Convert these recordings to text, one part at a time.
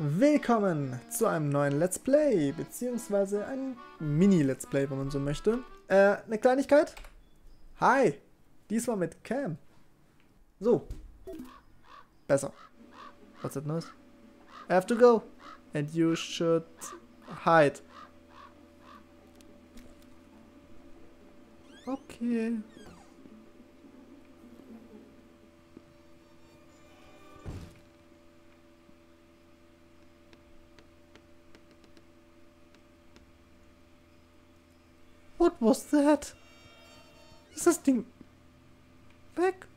Willkommen zu einem neuen Let's Play, beziehungsweise ein Mini-Let's Play, wenn man so möchte. Eine Kleinigkeit. Hi, diesmal mit Cam. So. Besser. What's that noise? I have to go. And you should hide. Okay. What was that? Ist das Ding weg?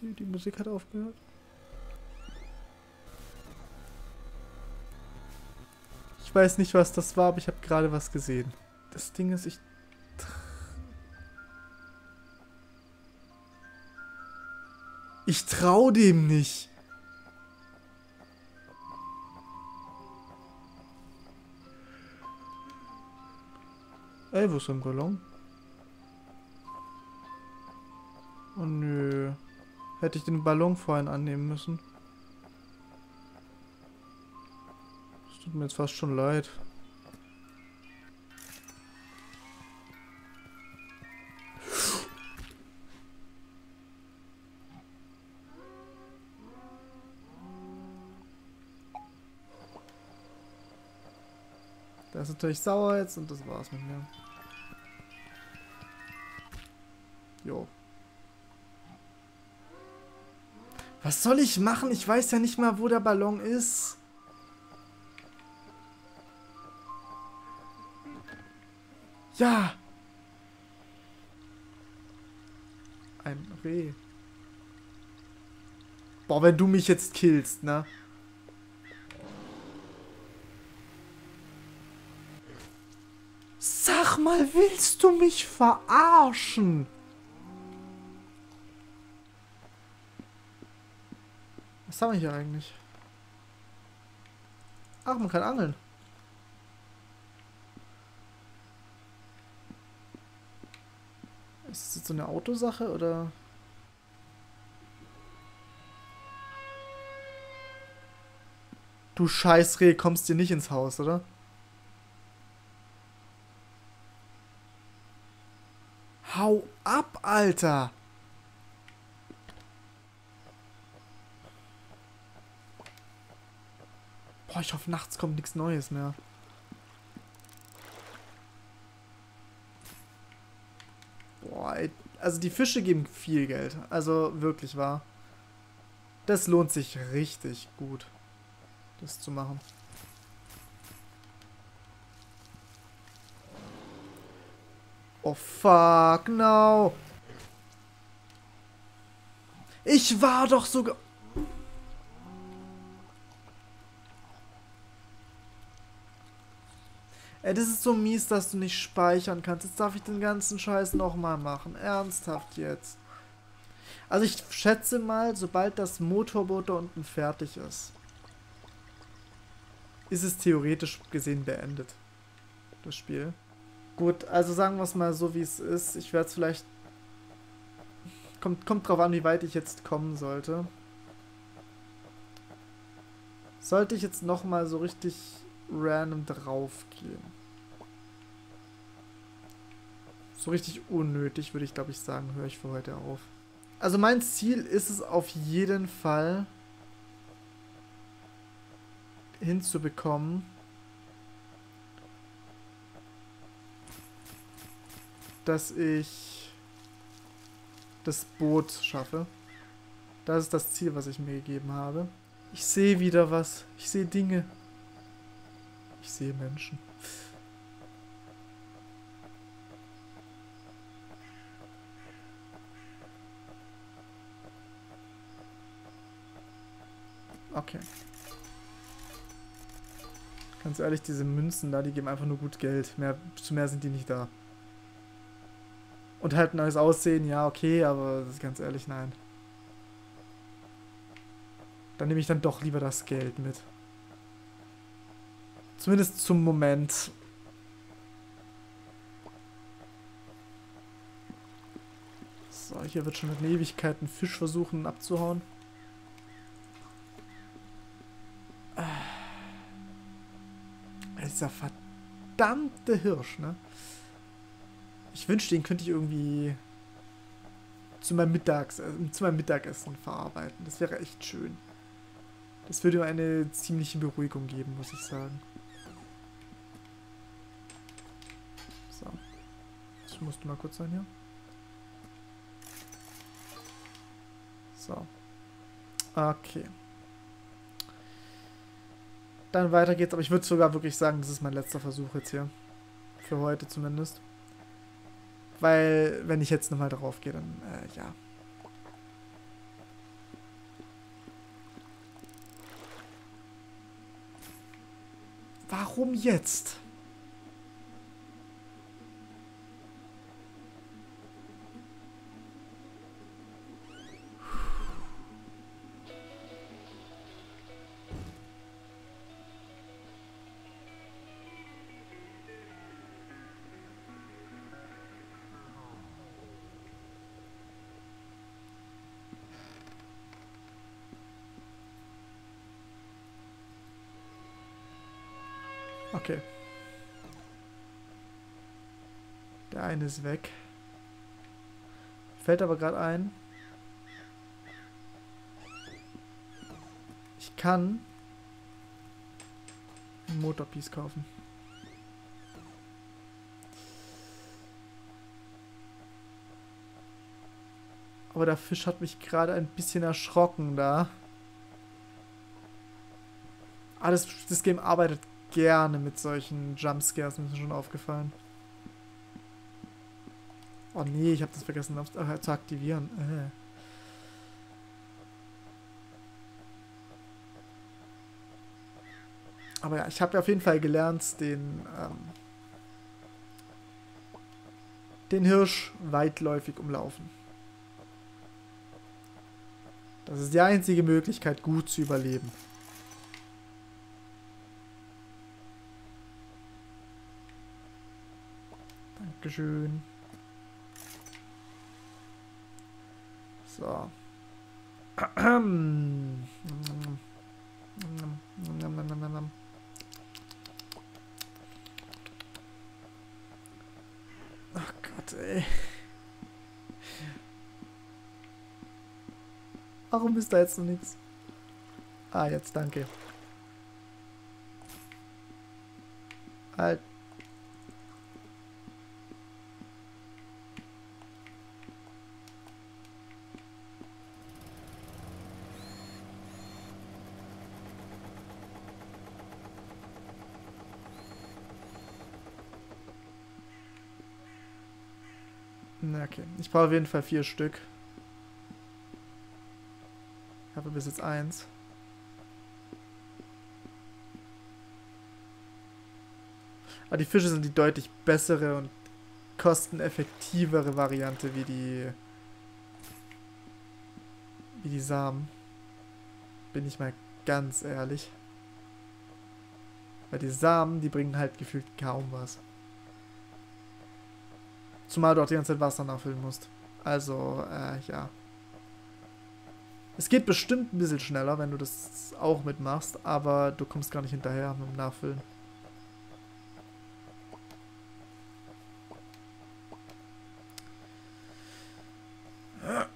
Die Musik hat aufgehört. Ich weiß nicht, was das war, aber ich habe gerade was gesehen. Das Ding ist, ich... Ich trau dem nicht. Ey, wo ist ein Ballon? Oh nö. Hätte ich den Ballon vorhin annehmen müssen. Das tut mir jetzt fast schon leid. Das ist natürlich sauer jetzt und das war's mit mir. Jo. Was soll ich machen? Ich weiß ja nicht mal, wo der Ballon ist. Ja! Ein Reh. Boah, wenn du mich jetzt killst, ne? Sag mal, willst du mich verarschen? Was haben wir hier eigentlich? Ach, man kann angeln. Ist das jetzt so eine Autosache oder? Du Scheißreh, kommst dir nicht ins Haus, oder? Hau ab, Alter! Boah, ich hoffe, nachts kommt nichts Neues mehr. Boah, ey, also die Fische geben viel Geld. Also wirklich wahr. Das lohnt sich richtig gut, das zu machen. Oh fuck, no. Ich war doch sogar... Ey, das ist so mies, dass du nicht speichern kannst. Jetzt darf ich den ganzen Scheiß nochmal machen. Ernsthaft jetzt. Also ich schätze mal, sobald das Motorboot da unten fertig ist, ist es theoretisch gesehen beendet. Das Spiel. Gut, also sagen wir es mal so, wie es ist. Ich werde es vielleicht... Kommt drauf an, wie weit ich jetzt kommen sollte. Sollte ich jetzt nochmal so richtig... random drauf gehen. So richtig unnötig, würde ich glaube ich sagen, höre ich für heute auf. Also mein Ziel ist es auf jeden Fall hinzubekommen, dass ich das Boot schaffe. Das ist das Ziel, was ich mir gegeben habe. Ich sehe wieder was. Ich sehe Dinge. Ich sehe Menschen. Okay. Ganz ehrlich, diese Münzen da, die geben einfach nur gut Geld. Zu mehr sind die nicht da. Und halt ein neues Aussehen, ja okay, aber das ist ganz ehrlich, nein. Dann nehme ich dann doch lieber das Geld mit. Zumindest zum Moment. So, hier wird schon in Ewigkeit ein Fisch versuchen abzuhauen. Dieser verdammte Hirsch, ne? Ich wünschte, den könnte ich irgendwie zu meinem Mittagessen verarbeiten. Das wäre echt schön. Das würde mir eine ziemliche Beruhigung geben, muss ich sagen. So. Das musste mal kurz sein hier. So. Okay. Dann weiter geht's, aber ich würde sogar wirklich sagen, das ist mein letzter Versuch jetzt hier. Für heute zumindest. Weil, wenn ich jetzt nochmal drauf gehe, dann, ja. Warum jetzt? Okay. Der eine ist weg. Fällt aber gerade ein. Ich kann ein Motorpiece kaufen. Aber der Fisch hat mich gerade ein bisschen erschrocken da. Ah, das Game arbeitet gerne mit solchen Jumpscares, mir ist schon aufgefallen. Oh nee, ich habe das vergessen zu aktivieren. Aber ja, ich habe ja auf jeden Fall gelernt, den Hirsch weitläufig umlaufen. Das ist die einzige Möglichkeit, gut zu überleben. Dankeschön. So. Ach Gott, ey. Warum ist da jetzt noch nichts? Ah, jetzt, danke. Alter. Okay, ich brauche auf jeden Fall 4 Stück. Ich habe bis jetzt 1. Aber die Fische sind die deutlich bessere und kosteneffektivere Variante wie die Samen. Bin ich mal ganz ehrlich. Weil die Samen, die bringen halt gefühlt kaum was. Zumal du auch die ganze Zeit Wasser nachfüllen musst. Also, ja. Es geht bestimmt ein bisschen schneller, wenn du das auch mitmachst, aber du kommst gar nicht hinterher mit dem Nachfüllen.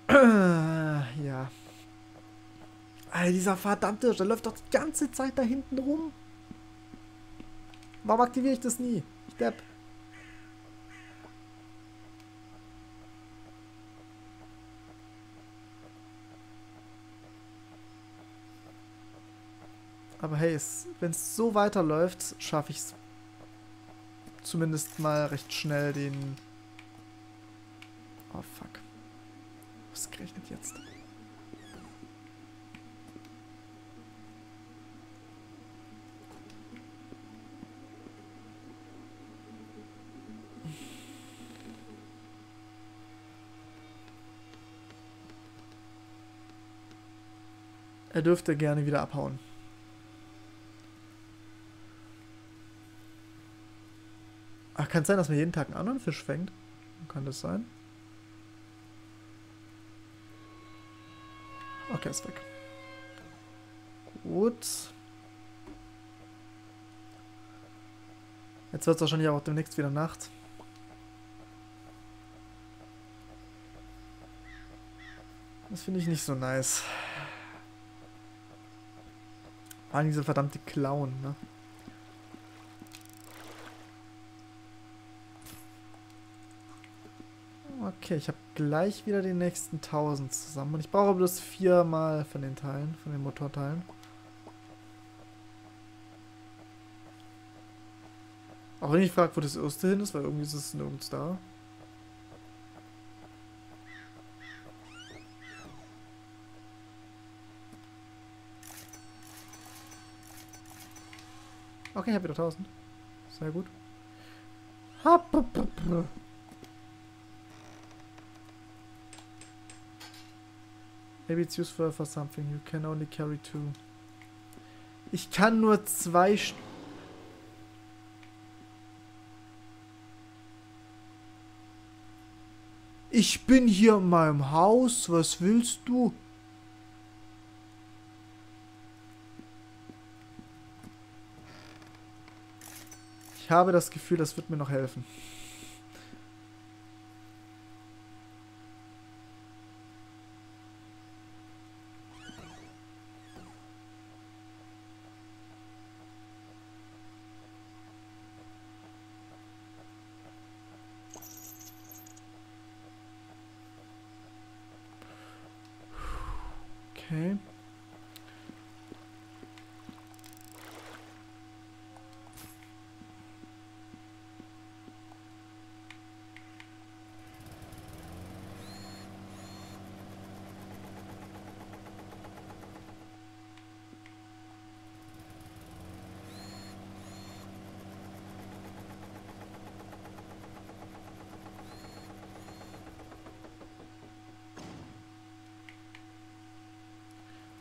Ja. Alter, dieser verdammte Hirsch, der läuft doch die ganze Zeit da hinten rum. Warum aktiviere ich das nie? Ich Depp. Aber hey, wenn es so weiterläuft, schaffe ich es zumindest mal recht schnell den... Oh, fuck. Was gerechnet jetzt? Er dürfte gerne wieder abhauen. Kann es sein, dass man jeden Tag einen anderen Fisch fängt? Kann das sein? der ist weg. Gut. Jetzt wird es wahrscheinlich auch demnächst wieder Nacht. Das finde ich nicht so nice. Vor allem diese verdammte Clown, ne? Okay, ich habe gleich wieder die nächsten 1000 zusammen. Und ich brauche bloß 4 mal von den Teilen, von den Motorteilen. Auch wenn ich frage, wo das erste hin ist, weil irgendwie ist es nirgends da. Okay, ich habe wieder 1000. Sehr gut. Maybe it's useful for something. You can only carry 2. Ich kann nur 2 Stück. Ich bin hier in meinem Haus. Was willst du? Ich habe das Gefühl, das wird mir noch helfen. Okay.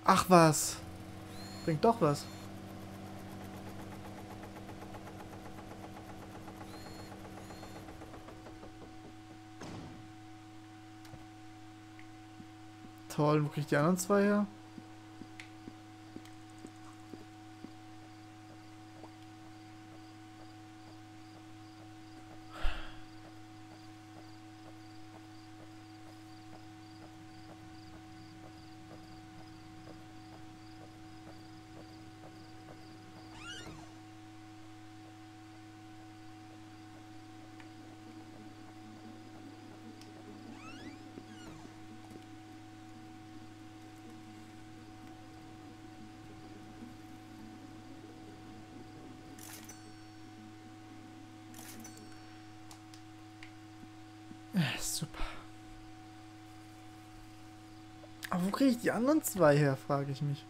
Ach was. Bringt doch was. Toll, wo krieg ich die anderen 2 her? Super. Aber wo kriege ich die anderen 2 her, frage ich mich.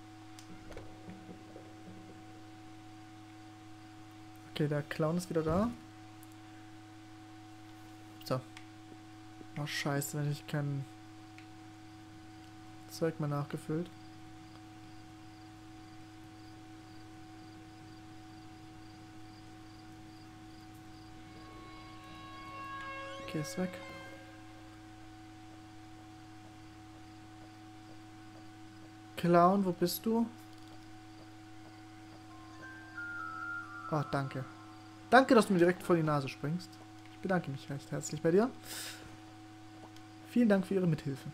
Okay, der Clown ist wieder da. So. Oh scheiße, wenn ich kein Zeug mehr nachgefüllt. Okay, ist weg. Clown, wo bist du? Oh, danke. Danke, dass du mir direkt vor die Nase springst. Ich bedanke mich recht herzlich bei dir. Vielen Dank für Ihre Mithilfe.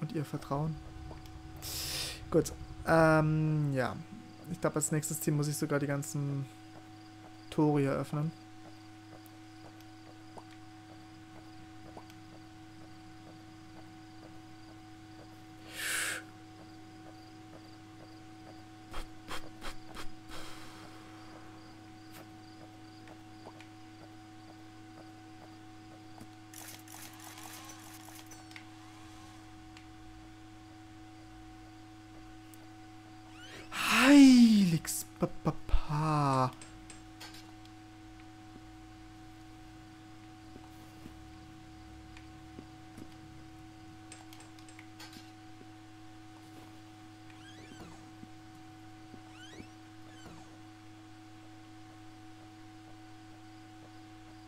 Und Ihr Vertrauen. Gut. Ja. Ich glaube, als nächstes Team muss ich sogar die ganzen Tore hier öffnen. Papa.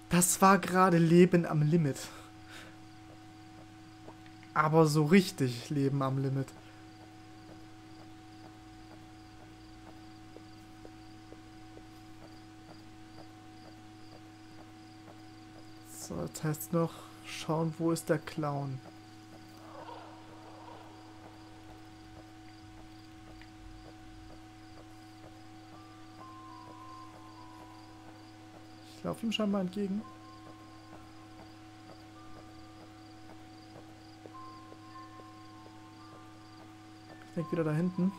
Das war gerade Leben am Limit. Aber so richtig Leben am Limit. So, das heißt noch, schauen, wo ist der Clown? Ich laufe ihm scheinbar entgegen. Ich denke wieder da hinten.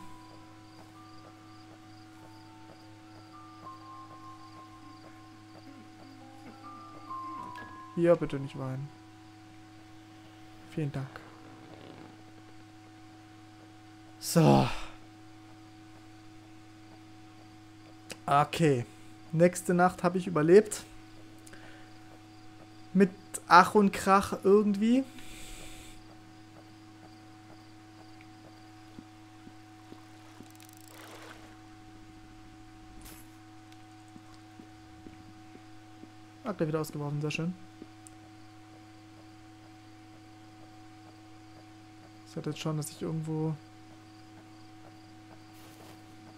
Hier, bitte nicht weinen. Vielen Dank. So. Okay. Nächste Nacht habe ich überlebt. Mit Ach und Krach irgendwie. Hat er wieder ausgeworfen, sehr schön. Ich sollte jetzt schauen, dass ich irgendwo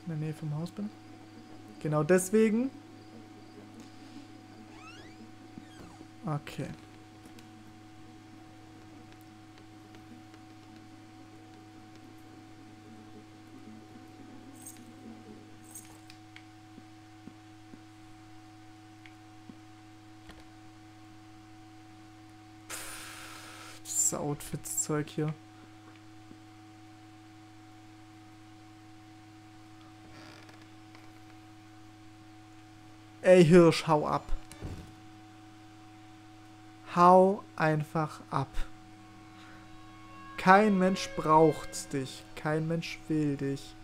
in der Nähe vom Haus bin. Genau deswegen. Okay. Das Outfits-Zeug hier. Ey Hirsch, hau ab. Hau einfach ab. Kein Mensch braucht dich. Kein Mensch will dich.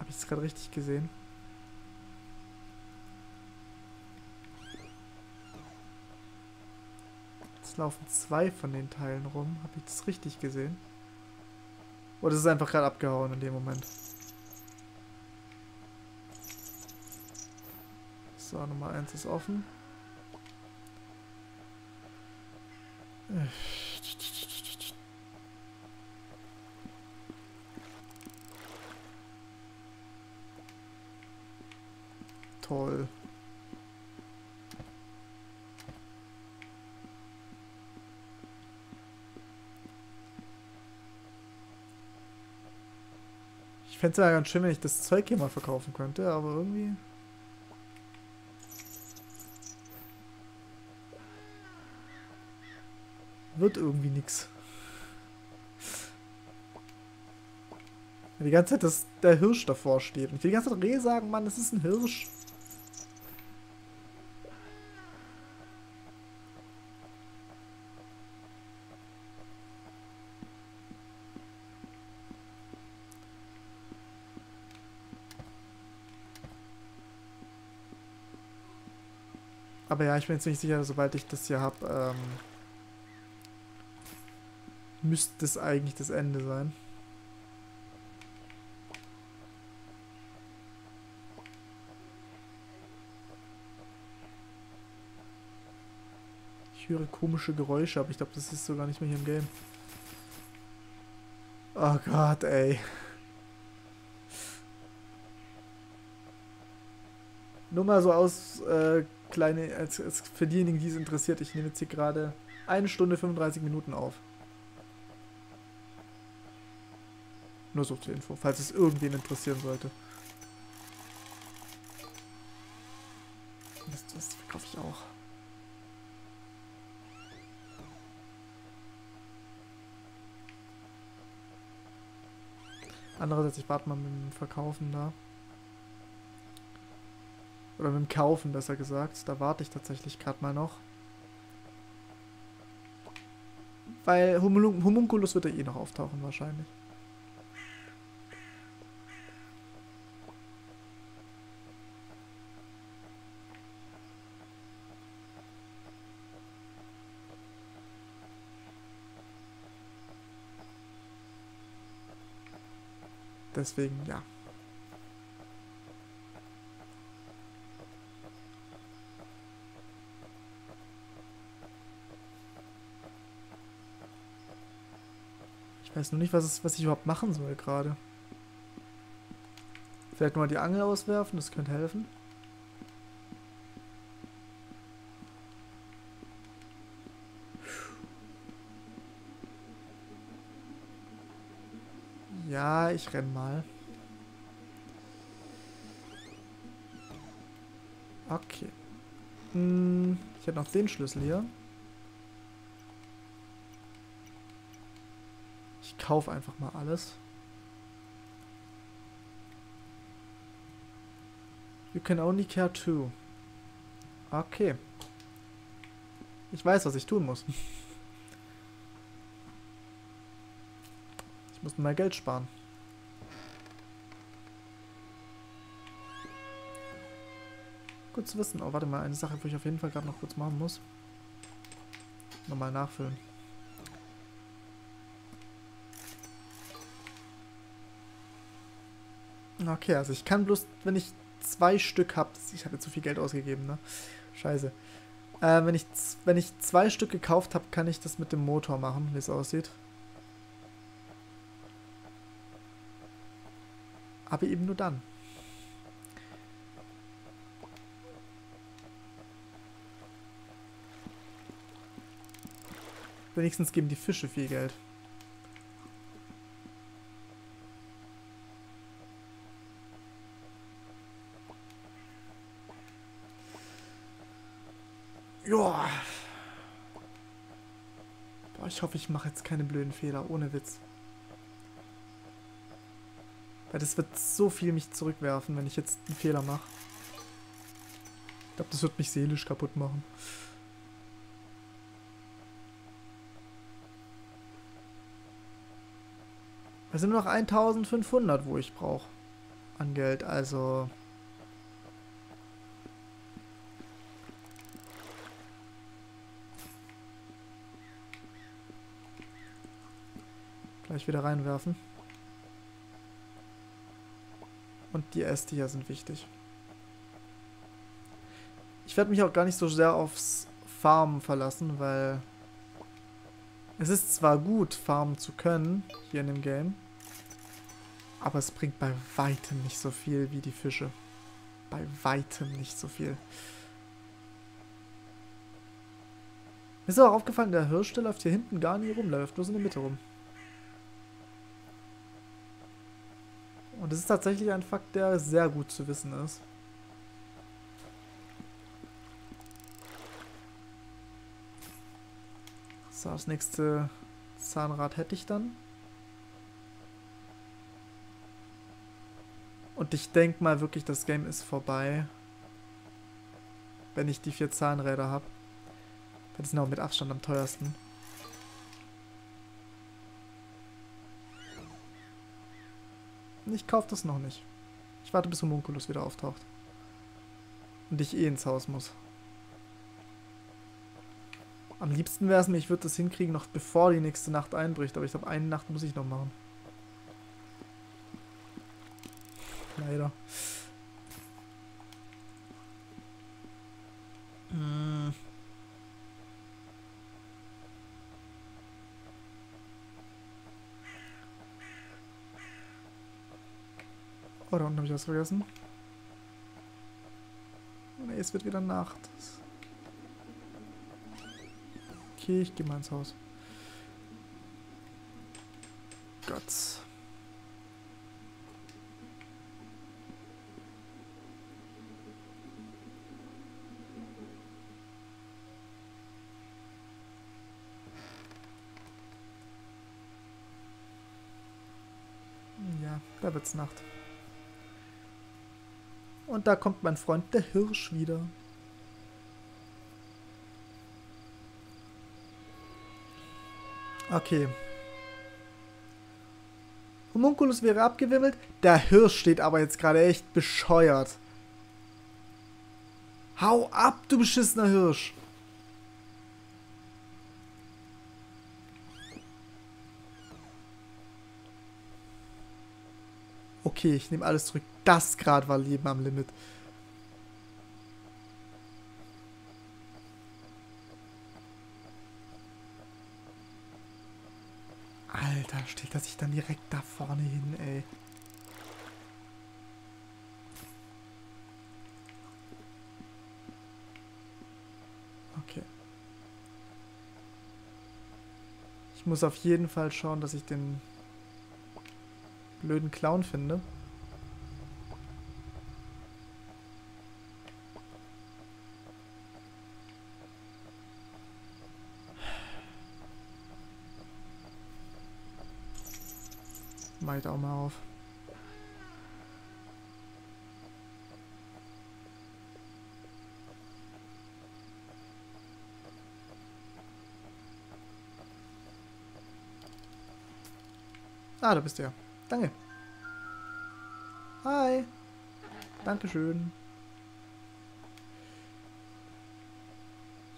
Hab ich es gerade richtig gesehen? Jetzt laufen zwei von den Teilen rum. Hab ich das richtig gesehen? Oder ist es einfach gerade abgehauen in dem Moment? So, Nummer 1 ist offen. Toll. Ich fände es ja ganz schön, wenn ich das Zeug hier mal verkaufen könnte, aber irgendwie... Wird irgendwie nix. Die ganze Zeit, dass der Hirsch davor steht. Und ich will die ganze Zeit Reh sagen, Mann, das ist ein Hirsch. Aber ja, ich bin jetzt nicht sicher, sobald ich das hier habe, müsste das eigentlich das Ende sein. Ich höre komische Geräusche, aber ich glaube, das ist sogar nicht mehr hier im Game. Oh Gott, ey. Nur mal so aus, als für diejenigen, die es interessiert, ich nehme jetzt hier gerade 1 Stunde 35 Minuten auf. Nur so zur Info, falls es irgendwen interessieren sollte. Das verkaufe ich auch. Andererseits, ich warte mal mit dem Verkaufen da. Oder mit dem Kaufen, besser gesagt. Da warte ich tatsächlich gerade mal noch. Weil Homunculus wird ja eh noch auftauchen wahrscheinlich. Deswegen, ja. Ich weiß nur nicht, was ich überhaupt machen soll gerade. Vielleicht mal die Angel auswerfen, das könnte helfen. Ja, ich renn mal. Okay. Ich hätte noch den Schlüssel hier. Ich kaufe einfach mal alles. You can only care two. Okay. Ich weiß, was ich tun muss. Ich muss mal Geld sparen. Gut zu wissen. Oh, warte mal. Eine Sache, die ich auf jeden Fall gerade noch kurz machen muss. Nochmal nachfüllen. Okay, also ich kann bloß, wenn ich 2 Stück habe... Ich hatte zu viel Geld ausgegeben, ne? Scheiße. Wenn ich 2 Stück gekauft habe, kann ich das mit dem Motor machen, wie es aussieht. Aber eben nur dann. Wenigstens geben die Fische viel Geld. Joa. Boah, ich hoffe, ich mache jetzt keine blöden Fehler, ohne Witz. Weil das wird so viel mich zurückwerfen, wenn ich jetzt einen Fehler mache. Ich glaube, das wird mich seelisch kaputt machen. Es sind nur noch 1500, wo ich brauche an Geld, also... Gleich wieder reinwerfen. Und die Äste hier sind wichtig. Ich werde mich auch gar nicht so sehr aufs Farmen verlassen, weil... Es ist zwar gut, farmen zu können, hier in dem Game, aber es bringt bei weitem nicht so viel wie die Fische. Bei weitem nicht so viel. Mir ist auch aufgefallen, der Hirsch, der läuft hier hinten gar nie rum, der läuft bloß in der Mitte rum. Und das ist tatsächlich ein Fakt, der sehr gut zu wissen ist. So, das nächste Zahnrad hätte ich dann. Und ich denke mal wirklich, das Game ist vorbei, wenn ich die 4 Zahnräder habe. Das sind auch mit Abstand am teuersten. Ich kaufe das noch nicht. Ich warte, bis Homunculus wieder auftaucht. Und ich eh ins Haus muss. Am liebsten wäre es mir, ich würde das hinkriegen, noch bevor die nächste Nacht einbricht. Aber ich glaube, eine Nacht muss ich noch machen. Leider. Oh, da unten habe ich was vergessen. Ne, es wird wieder Nacht. Okay, ich gehe mal ins Haus. Gott. Ja, da wird's Nacht. Und da kommt mein Freund, der Hirsch, wieder. Okay. Homunculus wäre abgewimmelt. Der Hirsch steht aber jetzt gerade echt bescheuert. Hau ab, du beschissener Hirsch. Okay, ich nehme alles zurück. Das gerade war Leben am Limit. Alter. Alter, stellt er sich dann direkt da vorne hin, ey. Okay. Ich muss auf jeden Fall schauen, dass ich den blöden Clown finde. Mach ich auch mal auf. Ah, da bist du ja. Danke. Hi. Dankeschön.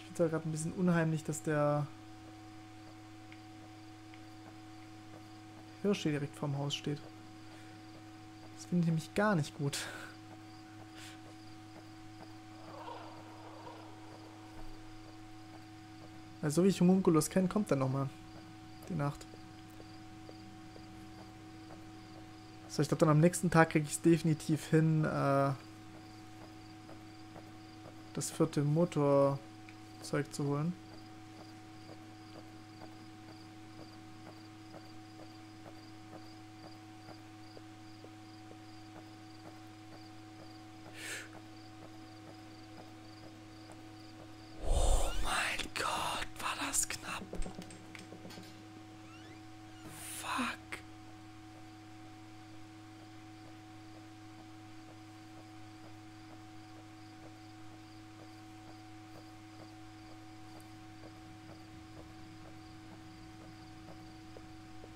Ich finde es ja gerade ein bisschen unheimlich, dass der Hirsch hier direkt vorm Haus steht. Das finde ich nämlich gar nicht gut. Weil so wie ich Homunculus kenne, kommt er nochmal. Die Nacht. So, ich glaube dann am nächsten Tag kriege ich es definitiv hin, das vierte Motorzeug zu holen.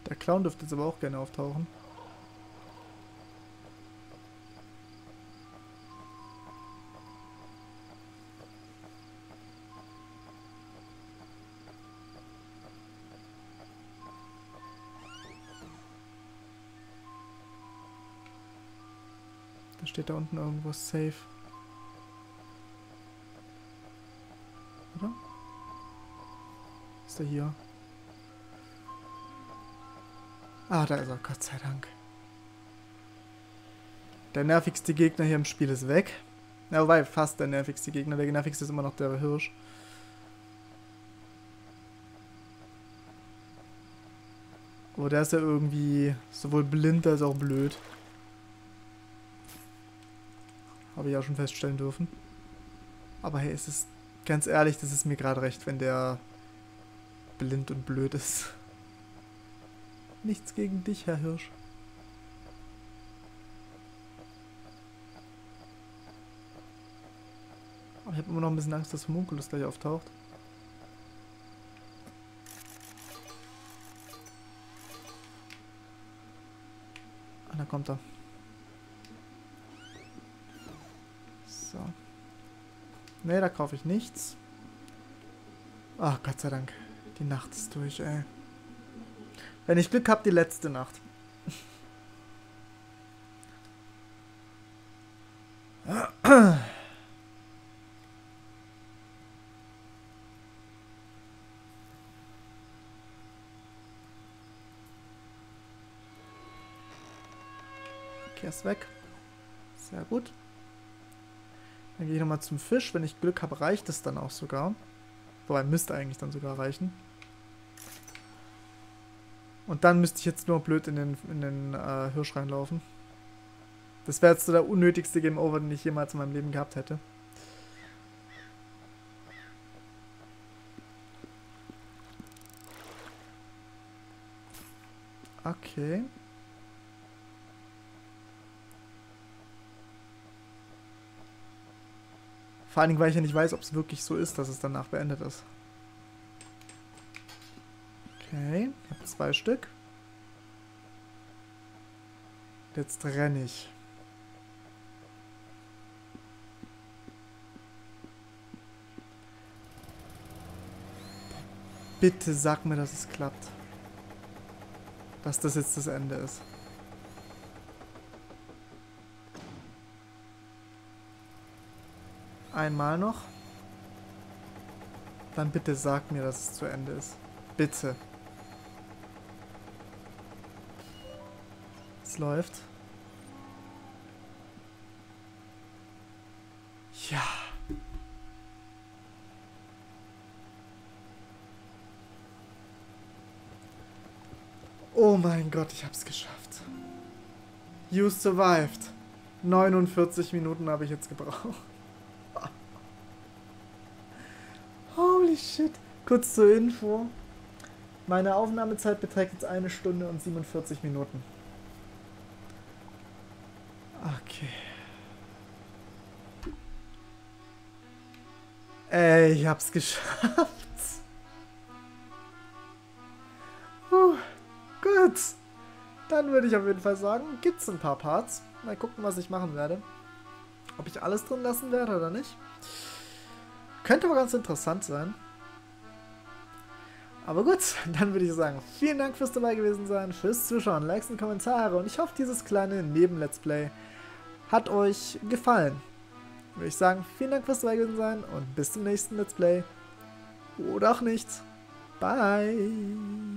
Der Clown dürfte jetzt aber auch gerne auftauchen. Da steht da unten irgendwo safe. Oder? Ist der hier? Ah, da ist er, Gott sei Dank. Der nervigste Gegner hier im Spiel ist weg. Ja, wobei, fast der nervigste Gegner. Der nervigste ist immer noch der Hirsch. Aber der ist ja irgendwie sowohl blind als auch blöd. Habe ich auch schon feststellen dürfen. Aber hey, es ist ganz ehrlich, das ist mir gerade recht, wenn der blind und blöd ist. Nichts gegen dich, Herr Hirsch. Aber ich habe immer noch ein bisschen Angst, dass Homunculus gleich auftaucht. Ah, da kommt er. So. Ne, da kaufe ich nichts. Ach, Gott sei Dank. Die Nacht ist durch, ey. Wenn ich Glück habe, die letzte Nacht. Okay, ist weg. Sehr gut. Dann gehe ich nochmal zum Fisch. Wenn ich Glück habe, reicht es dann auch sogar. Wobei, müsste eigentlich dann sogar reichen. Und dann müsste ich jetzt nur blöd in den Hirsch reinlaufen. Das wäre jetzt so der unnötigste Game Over, den ich jemals in meinem Leben gehabt hätte. Okay. Vor allen Dingen, weil ich ja nicht weiß, ob es wirklich so ist, dass es danach beendet ist. Okay, ich habe 2 Stück. Jetzt renne ich. Bitte sag mir, dass es klappt. Dass das jetzt das Ende ist. Einmal noch. Dann bitte sag mir, dass es zu Ende ist. Bitte. nichts läuft. Ja. Oh mein Gott, ich hab's geschafft. You survived. 49 Minuten habe ich jetzt gebraucht. Holy shit. Kurz zur Info. Meine Aufnahmezeit beträgt jetzt 1 Stunde und 47 Minuten. Okay. Ey, ich hab's geschafft. Gut. Dann würde ich auf jeden Fall sagen, gibt's ein paar Parts. Mal gucken, was ich machen werde. Ob ich alles drin lassen werde oder nicht. Könnte aber ganz interessant sein. Aber gut, dann würde ich sagen, vielen Dank fürs dabei gewesen sein, fürs Zuschauen, Likes und Kommentare und ich hoffe, dieses kleine Neben-Let's Play hat euch gefallen. Würde ich sagen, vielen Dank fürs dabei gewesen sein und bis zum nächsten Let's Play. Oder auch nicht. Bye!